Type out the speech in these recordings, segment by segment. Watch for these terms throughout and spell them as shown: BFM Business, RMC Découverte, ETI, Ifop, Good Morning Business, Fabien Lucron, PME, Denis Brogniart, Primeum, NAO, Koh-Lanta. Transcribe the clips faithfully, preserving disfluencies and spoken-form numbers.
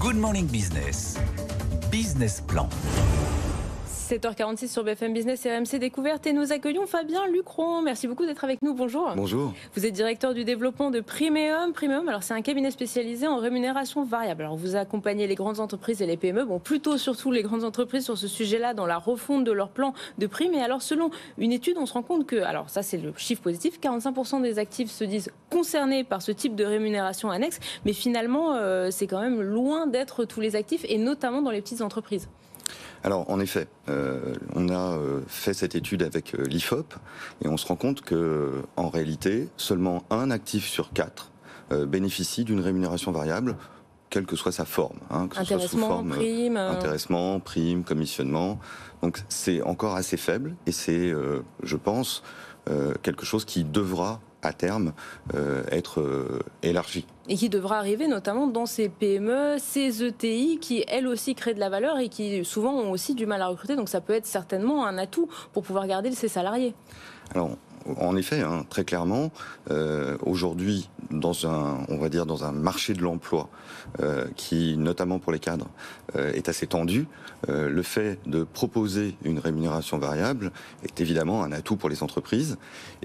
Good Morning Business, Business Plan. sept heures quarante-six sur B F M Business et R M C Découverte, et nous accueillons Fabien Lucron. Merci beaucoup d'être avec nous. Bonjour. Bonjour. Vous êtes directeur du développement de Primeum. Primeum, alors c'est un cabinet spécialisé en rémunération variable. Alors vous accompagnez les grandes entreprises et les P M E, bon plutôt surtout les grandes entreprises sur ce sujet-là dans la refonte de leur plan de prime. Et alors selon une étude, on se rend compte que, alors ça c'est le chiffre positif, quarante-cinq pour cent des actifs se disent concernés par ce type de rémunération annexe, mais finalement euh, c'est quand même loin d'être tous les actifs, et notamment dans les petites entreprises. Alors, en effet, euh, on a euh, fait cette étude avec euh, l'Ifop, et on se rend compte que, en réalité, seulement un actif sur quatre euh, bénéficie d'une rémunération variable, quelle que soit sa forme, hein, que ce soit sous forme prime, euh... intéressement, prime, commissionnement. Donc, c'est encore assez faible, et c'est, euh, je pense, euh, quelque chose qui devra à terme euh, être euh, élargi. Et qui devra arriver notamment dans ces P M E, ces E T I qui elles aussi créent de la valeur et qui souvent ont aussi du mal à recruter, donc ça peut être certainement un atout pour pouvoir garder ses salariés. Alors en effet, hein, très clairement, euh, aujourd'hui dans un, on va dire dans un marché de l'emploi euh, qui, notamment pour les cadres, euh, est assez tendu, euh, le fait de proposer une rémunération variable est évidemment un atout pour les entreprises,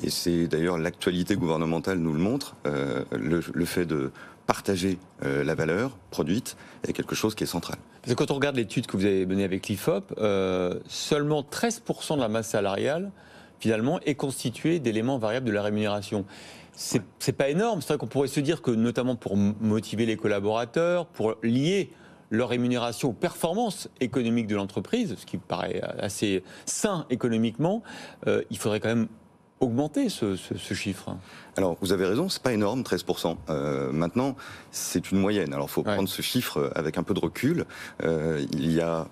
et c'est d'ailleurs l'actualité gouvernementale nous le montre. Euh, le, le fait de partager euh, la valeur produite est quelque chose qui est central. Parce que quand on regarde l'étude que vous avez menée avec l'Ifop, euh, seulement treize pour cent de la masse salariale finalement est constituée d'éléments variables de la rémunération. C'est ouais. pas énorme, c'est vrai qu'on pourrait se dire que notamment pour motiver les collaborateurs, pour lier leur rémunération aux performances économiques de l'entreprise, ce qui paraît assez sain économiquement, euh, il faudrait quand même augmenter ce, ce, ce chiffre. Alors, vous avez raison, c'est pas énorme, treize pour cent. Euh, maintenant, c'est une moyenne. Alors, il faut ouais. prendre ce chiffre avec un peu de recul. Euh, il y a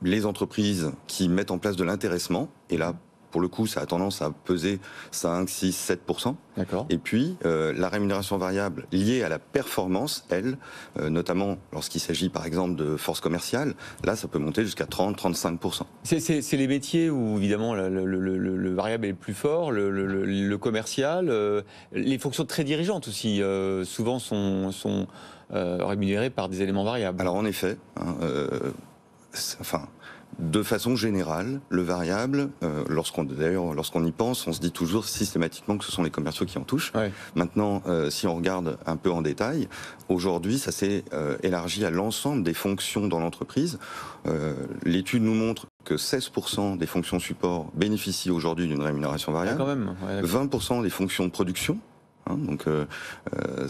les entreprises qui mettent en place de l'intéressement, et là, pour le coup, ça a tendance à peser cinq, six, sept pour cent. Et puis, euh, la rémunération variable liée à la performance, elle, euh, notamment lorsqu'il s'agit par exemple de force commerciale, là, ça peut monter jusqu'à trente, trente-cinq pour cent. C'est les métiers où, évidemment, le, le, le, le variable est le plus fort, le, le, le commercial. Euh, les fonctions très dirigeantes aussi, euh, souvent, sont, sont euh, rémunérées par des éléments variables. Alors, en effet, hein, euh, enfin... de façon générale, le variable, euh, lorsqu'on d'ailleurs lorsqu'on y pense, on se dit toujours systématiquement que ce sont les commerciaux qui en touchent. Ouais. Maintenant, euh, si on regarde un peu en détail, aujourd'hui, ça s'est euh, élargi à l'ensemble des fonctions dans l'entreprise. Euh, l'étude nous montre que seize pour cent des fonctions support bénéficient aujourd'hui d'une rémunération variable. Ah, quand même. Ouais, vingt pour cent des fonctions de production. Hein, donc, euh, euh,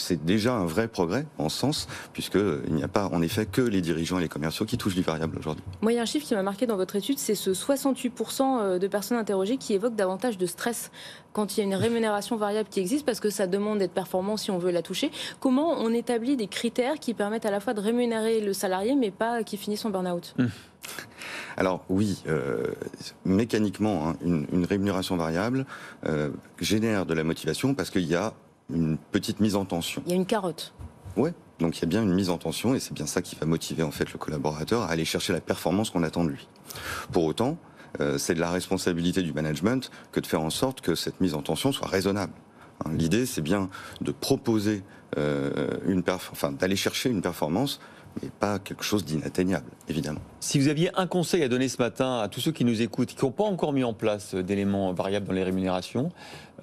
c'est déjà un vrai progrès en ce sens, puisqu'il n'y a pas en effet que les dirigeants et les commerciaux qui touchent du variable aujourd'hui. Moi, il y a un chiffre qui m'a marqué dans votre étude, c'est ce soixante-huit pour cent de personnes interrogées qui évoquent davantage de stress quand il y a une rémunération variable qui existe, parce que ça demande d'être performant si on veut la toucher. Comment on établit des critères qui permettent à la fois de rémunérer le salarié, mais pas qui finisse en burn-out? Mmh. Alors oui, euh, mécaniquement, hein, une, une rémunération variable euh, génère de la motivation parce qu'il y a une petite mise en tension. Il y a une carotte. Oui, donc il y a bien une mise en tension, et c'est bien ça qui va motiver en fait le collaborateur à aller chercher la performance qu'on attend de lui. Pour autant, euh, c'est de la responsabilité du management que de faire en sorte que cette mise en tension soit raisonnable. Hein, l'idée, c'est bien de proposer, euh, une perf... enfin, d'aller chercher une performance, mais pas quelque chose d'inatteignable, évidemment. Si vous aviez un conseil à donner ce matin à tous ceux qui nous écoutent, qui n'ont pas encore mis en place d'éléments variables dans les rémunérations,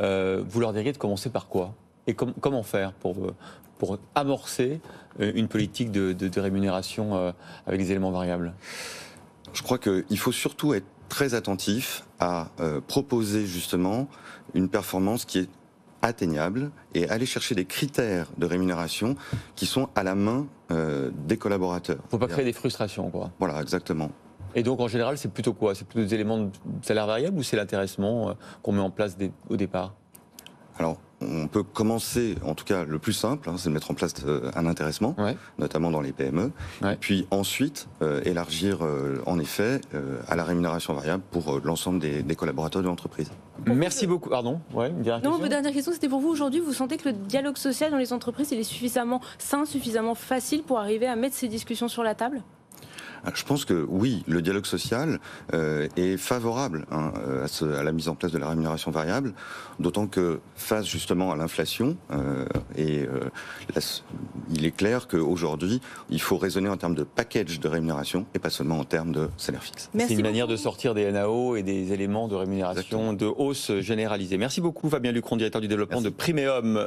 euh, vous leur diriez de commencer par quoi ? Et com comment faire pour, pour amorcer une politique de, de, de rémunération avec des éléments variables? Je crois qu'il faut surtout être très attentif à euh, proposer justement une performance qui est atteignable, et aller chercher des critères de rémunération qui sont à la main euh, des collaborateurs. Il ne faut pas créer des frustrations, quoi. Voilà, exactement. Et donc en général, c'est plutôt quoi? C'est plutôt des éléments de salaire variable, ou c'est l'intéressement euh, qu'on met en place des, au départ? Alors, on peut commencer, en tout cas le plus simple, hein, c'est de mettre en place euh, un intéressement, ouais. notamment dans les P M E, ouais. et puis ensuite euh, élargir euh, en effet euh, à la rémunération variable pour euh, l'ensemble des, des collaborateurs de l'entreprise. Merci beaucoup. Pardon, ouais, une dernière non, question. Non, dernière question, c'était pour vous aujourd'hui. Vous sentez que le dialogue social dans les entreprises, il est suffisamment sain, suffisamment facile pour arriver à mettre ces discussions sur la table? Je pense que oui, le dialogue social euh, est favorable hein, à, ce, à la mise en place de la rémunération variable, d'autant que face justement à l'inflation, euh, et euh, la, il est clair qu'aujourd'hui, il faut raisonner en termes de package de rémunération et pas seulement en termes de salaire fixe. Merci C'est une beaucoup. manière de sortir des N A O et des éléments de rémunération Exactement. de hausse généralisée. Merci beaucoup Fabien Lucron, directeur du développement Merci. de Primeum.